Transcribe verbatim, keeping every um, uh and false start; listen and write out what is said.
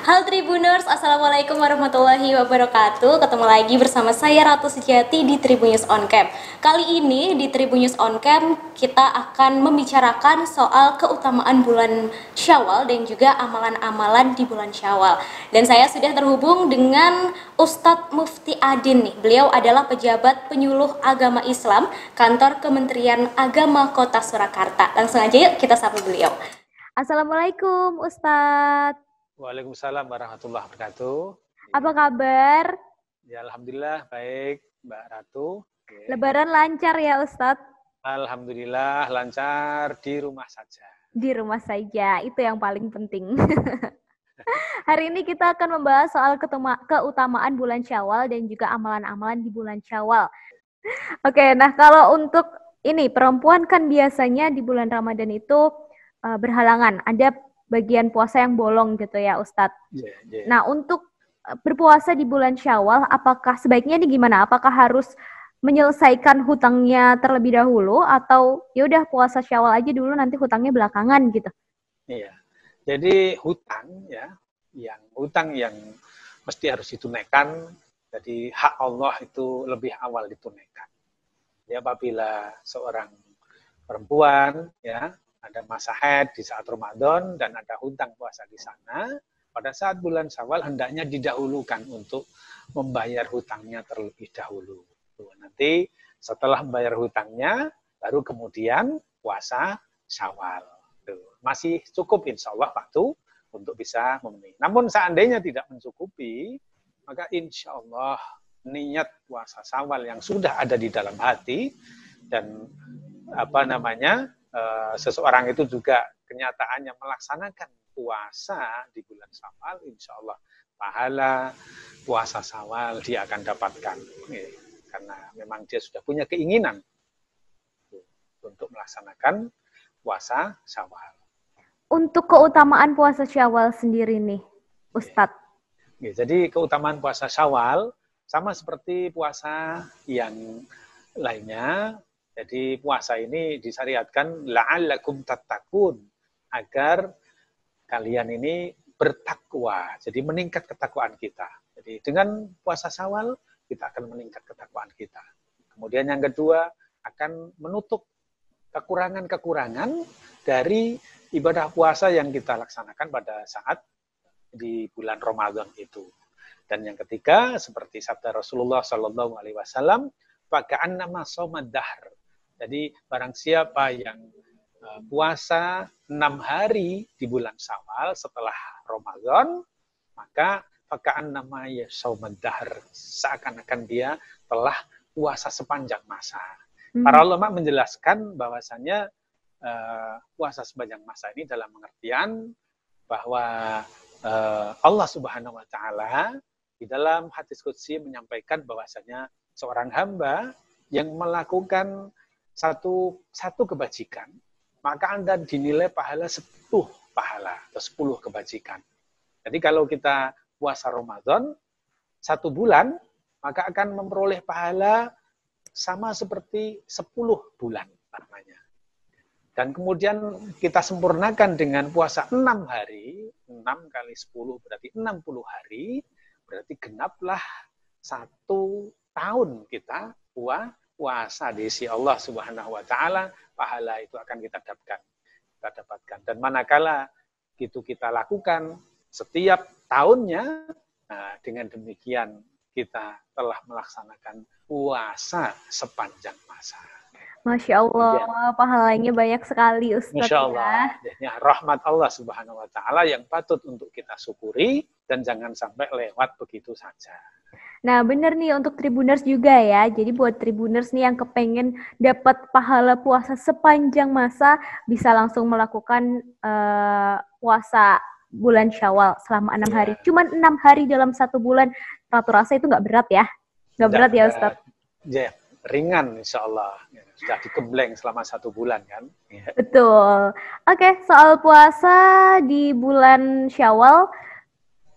Halo Tribuners, Assalamualaikum warahmatullahi wabarakatuh. Ketemu lagi bersama saya Ratu Sejati di Tribun News On Cam. Kali ini di Tribun News On Cam kita akan membicarakan soal keutamaan bulan Syawal dan juga amalan-amalan di bulan Syawal. Dan saya sudah terhubung dengan Ustadz Mufti Adin nih. Beliau adalah Pejabat Penyuluh Agama Islam, Kantor Kementerian Agama Kota Surakarta. Langsung aja yuk kita sapa beliau. Assalamualaikum Ustadz. Waalaikumsalam warahmatullahi wabarakatuh. Apa kabar? Ya alhamdulillah baik Mbak Ratu. Oke. Lebaran lancar ya Ustadz? Alhamdulillah lancar, di rumah saja. Di rumah saja, itu yang paling penting. Hari ini kita akan membahas soal keutamaan bulan Syawal dan juga amalan-amalan di bulan Syawal. Oke, nah kalau untuk ini perempuan kan biasanya di bulan Ramadan itu uh, berhalangan, ada bagian puasa yang bolong gitu ya Ustadz. Yeah, yeah. Nah untuk berpuasa di bulan Syawal, apakah sebaiknya ini gimana? Apakah harus menyelesaikan hutangnya terlebih dahulu atau yaudah puasa Syawal aja dulu nanti hutangnya belakangan gitu? Iya, yeah. Jadi hutang ya, yang hutang yang mesti harus ditunaikan. Jadi hak Allah itu lebih awal ditunaikan. Ya apabila seorang perempuan ya ada masa haid di saat Ramadan dan ada hutang puasa di sana, pada saat bulan Syawal hendaknya didahulukan untuk membayar hutangnya terlebih dahulu. Nanti setelah membayar hutangnya, baru kemudian puasa Syawal. Masih cukup insya Allah waktu untuk bisa memenuhi. Namun seandainya tidak mencukupi, maka insya Allah niat puasa Syawal yang sudah ada di dalam hati dan apa namanya, seseorang itu juga kenyataannya melaksanakan puasa di bulan Syawal, insya Allah pahala puasa Syawal dia akan dapatkan. Eh, karena memang dia sudah punya keinginan untuk melaksanakan puasa Syawal. Untuk keutamaan puasa Syawal sendiri nih, Ustadz. Eh, jadi keutamaan puasa Syawal sama seperti puasa yang lainnya. Jadi puasa ini disariatkan la'allakum tattaqun, agar kalian ini bertakwa. Jadi meningkat ketakwaan kita. Jadi dengan puasa Syawal kita akan meningkat ketakwaan kita. Kemudian yang kedua akan menutup kekurangan-kekurangan dari ibadah puasa yang kita laksanakan pada saat di bulan Ramadan itu. Dan yang ketiga seperti sabda Rasulullah Shallallahu Alaihi Wasallam, pakaan nama somad dahr. Jadi barang siapa yang puasa enam hari di bulan Syawal setelah Ramadan, maka pakaan nama ya saumad dahr, seakan-akan dia telah puasa sepanjang masa. Hmm. Para ulama menjelaskan bahwasanya uh, puasa sepanjang masa ini dalam pengertian bahwa uh, Allah Subhanahu wa taala di dalam hadis qudsi menyampaikan bahwasanya seorang hamba yang melakukan satu satu kebajikan, maka Anda dinilai pahala sepuluh pahala atau sepuluh kebajikan. Jadi kalau kita puasa Ramadan satu bulan, maka akan memperoleh pahala sama seperti sepuluh bulan namanya. Dan kemudian kita sempurnakan dengan puasa enam hari, enam kali sepuluh berarti enam puluh hari, berarti genaplah satu tahun kita puasa. Puasa di sisi Allah Subhanahu wa taala, pahala itu akan kita dapatkan. Kita dapatkan. Dan manakala itu kita lakukan setiap tahunnya, nah dengan demikian kita telah melaksanakan puasa sepanjang masa. Masya Allah, ya. Pahalanya banyak sekali Ustaz. Masya Allah, ya. Rahmat Allah Subhanahu wa taala yang patut untuk kita syukuri dan jangan sampai lewat begitu saja. Nah bener nih untuk Tribuners juga ya, jadi buat Tribuners nih yang kepengen dapat pahala puasa sepanjang masa, bisa langsung melakukan uh, puasa bulan Syawal selama enam hari. Cuman enam hari dalam satu bulan, Ratu rasa itu nggak berat ya? Nggak berat ya Ustadz? Ya, ringan insya Allah, sudah dikebleng selama satu bulan kan? Betul. Oke, soal puasa di bulan Syawal